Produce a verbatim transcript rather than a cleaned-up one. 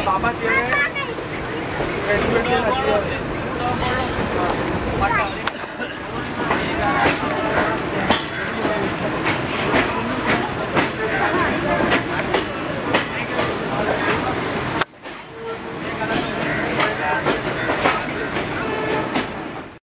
Bapak dia. Bapak.